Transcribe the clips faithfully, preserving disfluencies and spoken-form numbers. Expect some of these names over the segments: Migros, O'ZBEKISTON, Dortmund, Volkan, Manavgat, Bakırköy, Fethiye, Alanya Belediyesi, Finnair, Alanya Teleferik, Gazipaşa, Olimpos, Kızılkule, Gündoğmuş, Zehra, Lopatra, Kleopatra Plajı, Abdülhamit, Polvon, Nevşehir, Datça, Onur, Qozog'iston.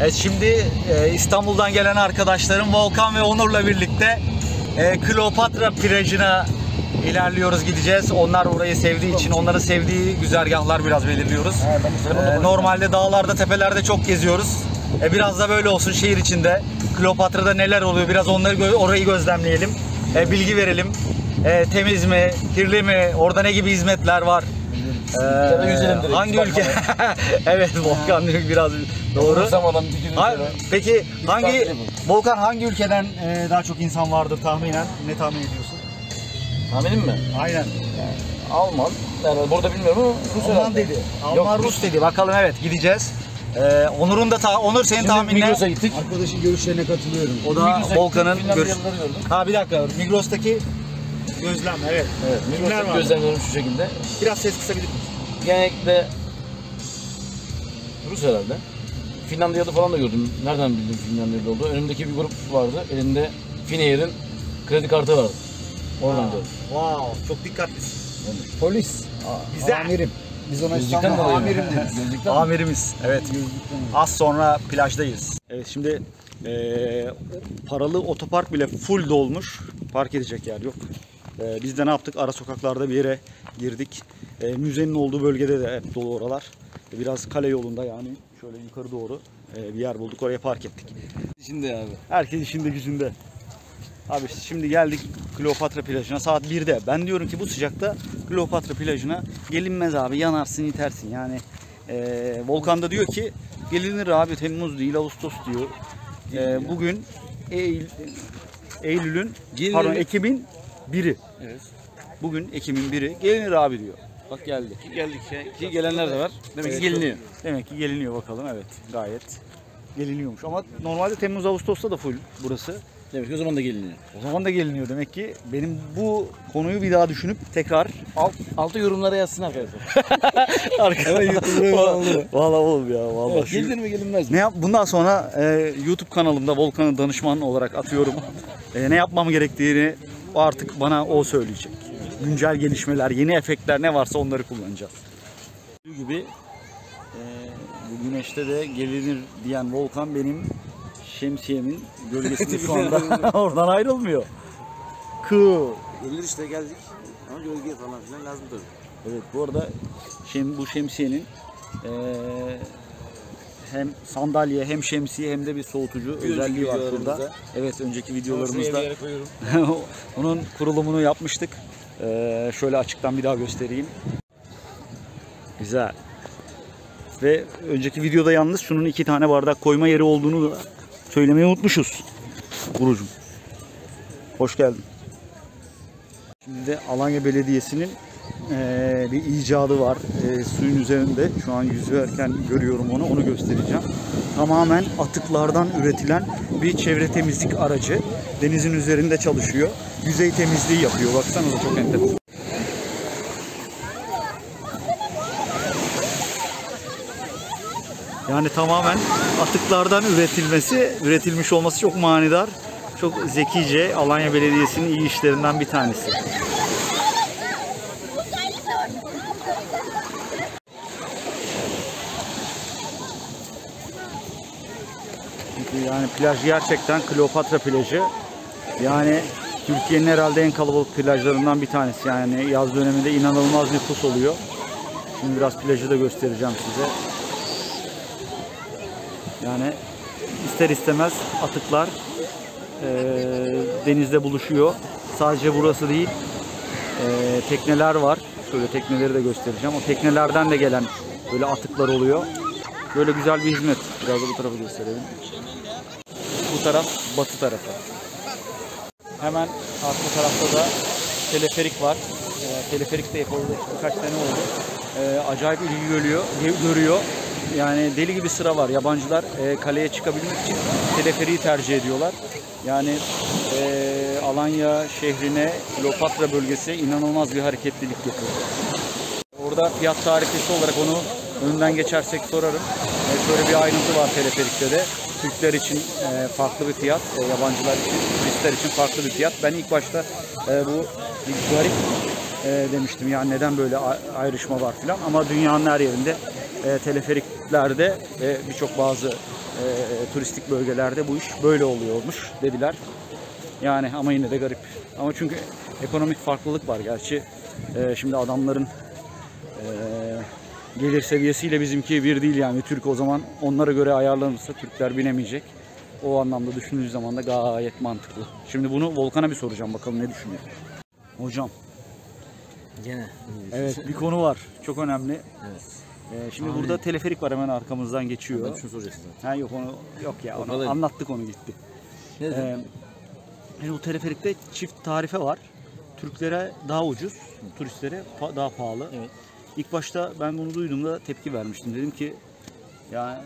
Evet, şimdi e, İstanbul'dan gelen arkadaşlarım Volkan ve Onur'la birlikte e, Kleopatra Plajı'na ilerliyoruz, gideceğiz. Onlar orayı sevdiği için, onların sevdiği güzergahlar biraz belirliyoruz. E, normalde dağlarda, tepelerde çok geziyoruz. E, biraz da böyle olsun şehir içinde. Kleopatra'da neler oluyor, biraz onları orayı gözlemleyelim. E, bilgi verelim. E, temiz mi, kirli mi, orada ne gibi hizmetler var? Ee, hangi ülke? Evet, Volkan biraz doğru. Ha, peki hangi Volkan hangi ülkeden e, daha çok insan vardır tahminen? Ne tahmin ediyorsun? Tahminim mi? Aynen. Yani, Alman. Yani burada bilmiyorum ama Rus Alman herhalde. dedi. Alman Rus, Rus dedi. Bakalım, evet, gideceğiz. Ee, Onur'un da ta Onur senin tahminine. Migros'a gittik. Arkadaşın görüşlerine katılıyorum. O da Volkan'ın görüşü. Ha, bir dakika. Migros'taki gözlem, evet. Evet, Migros'taki gözlemlerim şu şekilde. Biraz ses kısabilir misin? Genellikle Rus herhalde. Finlandiya'da falan da gördüm. Nereden bildim Finlandiya'da olduğu? Önümdeki bir grup vardı. Elinde Finnair'in kredi kartı vardı. Oradan gördüm. Wow, çok dikkatlisin. Evet. Polis. Bize. Amirim. Biz ona İstanbul'da amirim deriz. Amirimiz. Evet. Az sonra plajdayız. Evet, şimdi ee, paralı otopark bile full dolmuş. Park edecek yer yok. E, biz de ne yaptık? Ara sokaklarda bir yere girdik. E, müzenin olduğu bölgede de hep dolu oralar. E, biraz kale yolunda, yani şöyle yukarı doğru e, bir yer bulduk. Oraya park ettik. Şimdi abi. Herkes işinde gücünde. Abi şimdi geldik Kleopatra plajına saat birde. Ben diyorum ki bu sıcakta Kleopatra plajına gelinmez abi. Yanarsın, itersin. Yani e, Volkan da diyor ki gelinir abi. Temmuz değil, Ağustos diyor. E, bugün Eylül, Eylül'ün pardon Ekim'in biri. Evet. Bugün Ekim'in biri. Gelinir abi diyor. Bak geldi. Geldik. Ki gelenler de var. Demek evet, ki geliniyor. Demek ki geliniyor, bakalım. Evet. Gayet geliniyormuş. Ama normalde Temmuz Ağustos'ta da full burası. Demek ki o zaman da geliniyor. O zaman da geliniyor demek ki. Benim bu konuyu bir daha düşünüp tekrar alt alta yorumlara yazsın arkadaşlar. Arkadaşlar YouTube'da oldu. Vallahi oğlum ya, vallahi. Evet, gelir mi gelinmez mi? Ne yap? Bundan sonra e, YouTube kanalımda Volkan'ı danışman olarak atıyorum. E, ne yapmam gerektiğini artık bana o söyleyecek. Güncel gelişmeler, yeni efektler ne varsa onları kullanacağız. Bu gibi e, bu güneşte de gelinir diyen Volkan benim şemsiyemin gölgesinde şu anda oradan ayrılmıyor. Cool. Gelir işte, geldik ama gölgeye falan filan lazım tabii. Evet, bu arada şimdi bu şemsiyenin e, hem sandalye, hem şemsiye, hem de bir soğutucu bir özelliği var burada. Evet, önceki videolarımızda onun kurulumunu yapmıştık. Ee, şöyle açıktan bir daha göstereyim. Güzel. Ve önceki videoda yalnız şunun iki tane bardak koyma yeri olduğunu da söylemeyi unutmuşuz. Gurucum, hoş geldin. Şimdi de Alanya Belediyesi'nin Ee, bir icadı var, ee, suyun üzerinde şu an yüzerken görüyorum, onu onu göstereceğim. Tamamen atıklardan üretilen bir çevre temizlik aracı denizin üzerinde çalışıyor, yüzey temizliği yapıyor. Baksanıza, çok enteresan. Yani tamamen atıklardan üretilmesi üretilmiş olması çok manidar, çok zekice. Alanya Belediyesi'nin iyi işlerinden bir tanesi. Yani plaj gerçekten Kleopatra plajı. Yani Türkiye'nin herhalde en kalabalık plajlarından bir tanesi. Yani yaz döneminde inanılmaz nüfus oluyor. Şimdi biraz plajı da göstereceğim size. Yani ister istemez atıklar e, denizde buluşuyor. Sadece burası değil. E, tekneler var. Şöyle tekneleri de göstereceğim. O teknelerden de gelen böyle atıklar oluyor. Böyle güzel bir hizmet. Biraz da bu tarafı gösterelim. Bu taraf batı tarafı. Hemen arka tarafta da teleferik var. E, teleferik de yapıldı. Birkaç tane oldu. E, acayip ilgi görüyor, görüyor. Yani deli gibi sıra var. Yabancılar e, kaleye çıkabilmek için teleferiği tercih ediyorlar. Yani e, Alanya şehrine, Lopatra bölgesi inanılmaz bir hareketlilik yapıyor. Orada fiyat tarifesi olarak onu önünden geçersek sorarım. E, şöyle bir ayrıntı var teleferikte de. Türkler için farklı bir fiyat, yabancılar için, turistler için farklı bir fiyat. Ben ilk başta bu garip demiştim, yani neden böyle ayrışma var filan, ama dünyanın her yerinde e, teleferiklerde ve birçok bazı e, turistik bölgelerde bu iş böyle oluyormuş dediler. Yani ama yine de garip. Ama çünkü ekonomik farklılık var gerçi. E, şimdi adamların e, gelir seviyesiyle bizimki bir değil yani. Türk o zaman onlara göre ayarlanırsa Türkler binemeyecek. O anlamda düşündüğü zaman da gayet mantıklı. Şimdi bunu Volkan'a bir soracağım bakalım ne düşünüyor. Hocam. Gene. Evet, bir konu var. Çok önemli. Evet. Ee, şimdi Aynen. burada teleferik var hemen arkamızdan geçiyor. Ben şunu soracağız zaten. Ha, yok onu yok ya. Onu anlattık, onu gitti. Ne ee, yani bu teleferikte çift tarife var. Türklere daha ucuz, turistlere daha pahalı. Evet. İlk başta ben bunu duyduğumda tepki vermiştim. Dedim ki yani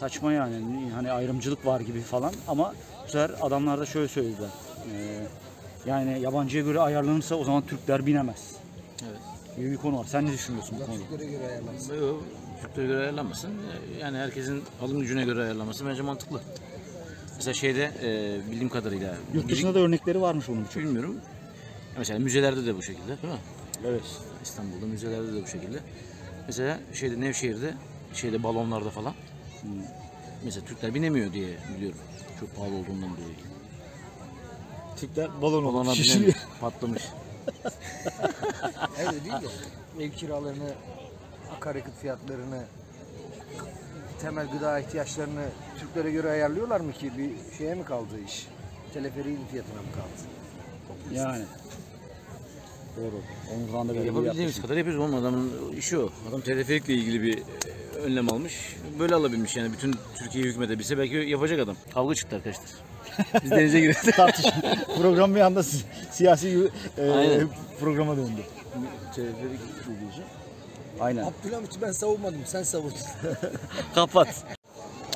saçma yani, hani ayrımcılık var gibi falan, ama bu sefer adamlar da şöyle söylediler. Ee, yani yabancıya göre ayarlanırsa o zaman Türkler binemez. Evet. Gibi bir konu var. Sen ne düşünüyorsun bu konuda? Türklere göre ayarlanmasın. Yok, Türklere göre ayarlanmasın. Yani herkesin alım gücüne göre ayarlanması bence mantıklı. Mesela şeyde e, bildiğim kadarıyla... Yurt dışında da örnekleri varmış onun için. Bilmiyorum. Mesela müzelerde de bu şekilde, değil mi? Evet. İstanbul'da müzelerde de bu şekilde. Mesela şeyde Nevşehir'de, şeyde balonlarda falan. Hmm. Mesela Türkler binemiyor diye biliyorum. Çok pahalı olduğundan dolayı. Türkler balon olana binemiyor. Patlamış. Öyle değil de ev kiralarını, akaryakıt fiyatlarını, temel gıda ihtiyaçlarını Türklere göre ayarlıyorlar mı ki? Bir şeye mi kaldı iş? Teleferiğin fiyatına mı kaldı? Yani. Doğru. Ondan da yapabildiğimiz kadar yapıyoruz. Oğlum, adamın işi o. Adam teleferikle ilgili bir önlem almış. Böyle alabilmiş yani. Bütün Türkiye'yi hükmedebilse belki yapacak adam. Kavga çıktı arkadaşlar. Biz denize girdik. Tartışma. Program bir anda siyasi e, programa döndü. Teleferik uygulayacağı. Aynen. Abdülhamit'i ben savunmadım. Sen savundun. Kapat.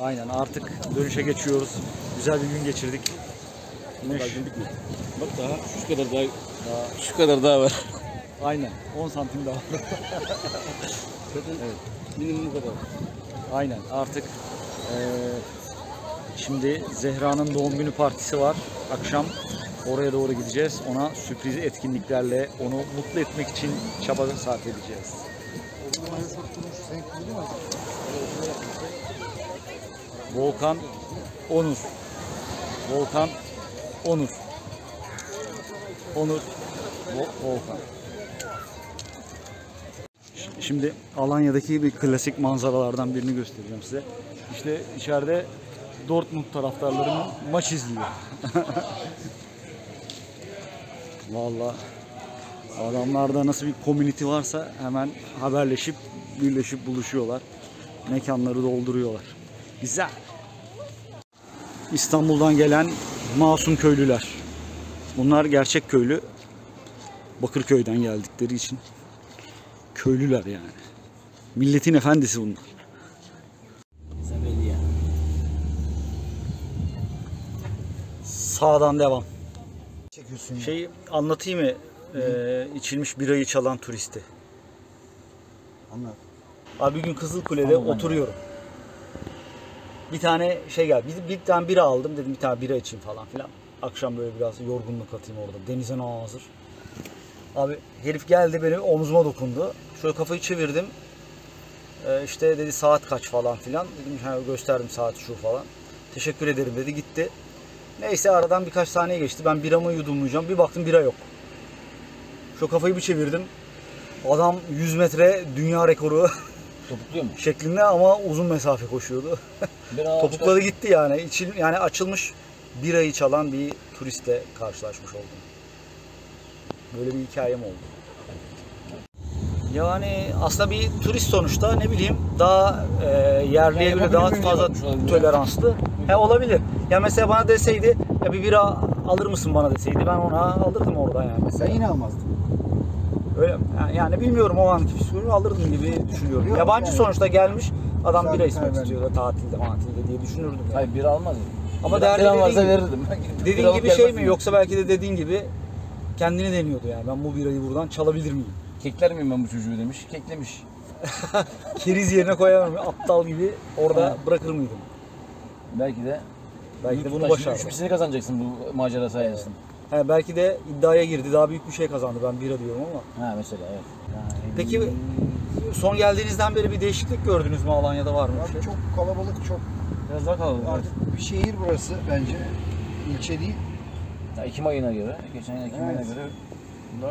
Aynen, artık dönüşe geçiyoruz. Güzel bir gün geçirdik. Güneş. Bak daha şu kadar daha, daha şu kadar daha var. Aynen. on santim daha var. Evet. Minimum kadar. Aynen. Artık ee, şimdi Zehra'nın doğum günü partisi var. Akşam oraya doğru gideceğiz. Ona sürpriz etkinliklerle onu mutlu etmek için çaba sarf edeceğiz. Volkan Onur. Volkan Onur. Onur Volkan. Şimdi Alanya'daki bir klasik manzaralardan birini göstereceğim size. İşte içeride Dortmund taraftarlarının maç izliyor. Vallahi adamlarda nasıl bir community varsa hemen haberleşip birleşip buluşuyorlar. Mekanları dolduruyorlar. Güzel. İstanbul'dan gelen masum köylüler. Bunlar gerçek köylü. Bakırköy'den geldikleri için köylüler yani. Milletin efendisi bunlar. Sağdan devam. Şey anlatayım mı? Ee, içilmiş birayı çalan turisti. Anlat. Abi bir gün Kızılkule'de oturuyorum. Ya. Bir tane şey geldi. Bir, bir tane bira aldım, dedim bir tane bira içeyim falan filan. Akşam böyle biraz yorgunluk atayım orada. Denize nazır. Abi herif geldi, benim omzuma dokundu. Şöyle kafayı çevirdim. Ee, işte dedi saat kaç falan filan. Dedim ha, gösterdim saat şu falan. Teşekkür ederim dedi, gitti. Neyse aradan birkaç saniye geçti. Ben biramı yudumlayacağım. Bir baktım bira yok. Şu kafayı bir çevirdim. Adam yüz metre dünya rekoru topukluyor mu? Şeklinde, ama uzun mesafe koşuyordu. Topukladı gitti yani. İçil, yani açılmış birayı çalan bir turistle karşılaşmış oldum. Böyle bir hikayem oldu. Yani aslında bir turist sonuçta, ne bileyim, daha e, yerliye göre daha fazla toleranslı. He, olabilir. Ya mesela bana deseydi ya bir bira alır mısın bana deseydi, ben ona alırdım oradan yani. Mesela. Sen yine almazdın. Öyle yani, yani bilmiyorum, o anki psikolojiyi alırdım gibi düşünüyorum. Yok, yabancı yani. Sonuçta gelmiş adam, sen bira içmek istiyor da tatilde matilde diye düşünürdüm. Yani. Hayır, bira almazdım. Ama bira, değerli bira dediğin, verirdim. Dediğin gibi şey mi, yoksa belki de dediğin gibi kendini deniyordu yani, ben bu birayı buradan çalabilir miyim? Kekler miyim ben bu çocuğu demiş, keklemiş. Keriz yerine koyamam, aptal gibi orada ha. Bırakır mıydım? Belki de. Belki de bunu başardı. Üçüncüsünü kazanacaksın bu macera sayesinde. He, belki de iddiaya girdi, daha büyük bir şey kazandı, ben bira diyorum ama. Ha mesela evet. Yani... Peki son geldiğinizden beri bir değişiklik gördünüz mü? Alanya'da var mı? Abi çok kalabalık, çok. Biraz daha kalabalık. Artık evet. Bir şehir burası bence. İlçe değil. Ya Ekim ayına göre, geçen yıl Ekim evet. ayına göre.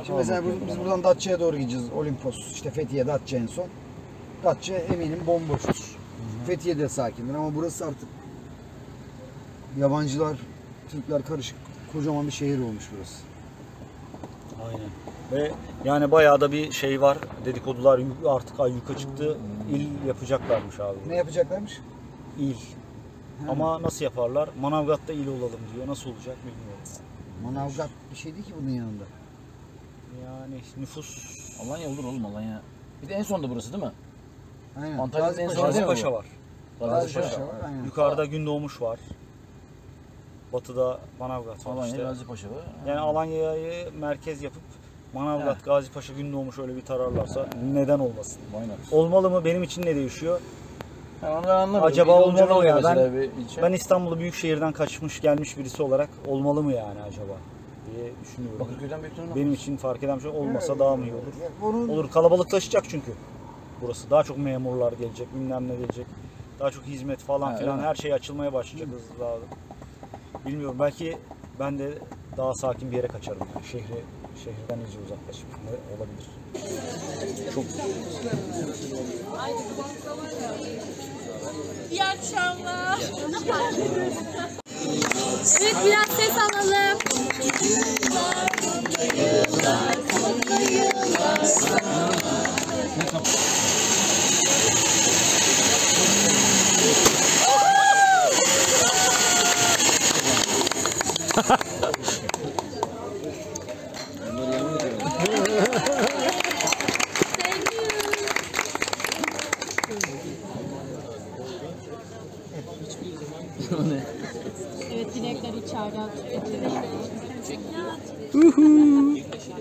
Şimdi mesela biz, biz buradan Datça'ya doğru gideceğiz. Olimpos, işte Fethiye, Datça en son. Datça eminim bomboştur. Fethiye'de sakindir ama burası artık yabancılar, Türkler karışık. Kocaman bir şehir olmuş burası. Aynen. Ve yani bayağı da bir şey var. Dedikodular artık ayyuka çıktı. İl yapacaklarmış abi. Ne yapacaklarmış? İl. He. Ama nasıl yaparlar? Manavgat'ta il olalım diyor. Nasıl olacak bilmiyorum. Manavgat bir şey değil ki bunun yanında. Yani nüfus... Alanya olur oğlum, Alanya. Bir de en sonda burası değil mi? Aynen. Antalya'nın en sonunda Gazipaşa var. Gazipaşa var. Aynen. Yukarıda Gündoğmuş var. Batıda Manavgat var. Alanya, işte. Gazipaşa var. Yani Alanya'yı merkez yapıp Manavgat, evet. Gazipaşa, Gündoğmuş öyle bir tararlarsa evet. neden olmasın? Aynen. Olmalı mı? Benim için ne değişiyor? Yani acaba olmalı mı ya? Ben, ben İstanbul'u büyük şehirden kaçmış gelmiş birisi olarak olmalı mı yani acaba diye düşünüyorum. Bakırköy'den benim için fark eden şey olmasa evet, daha mı iyi olur? Evet, onun... Olur, kalabalıklaşacak çünkü burası. Daha çok memurlar gelecek, bilmem ne gelecek. Daha çok hizmet falan ha, filan evet. her şey açılmaya başlayacak hızlı daha. Bilmiyorum, belki ben de daha sakin bir yere kaçarım. Yani. Şehri, şehirden iyice uzaklaşıp olabilir. Çok. İyi akşamlar. Evet, biraz ses alalım. Evet, dilekler içeride. Uhu.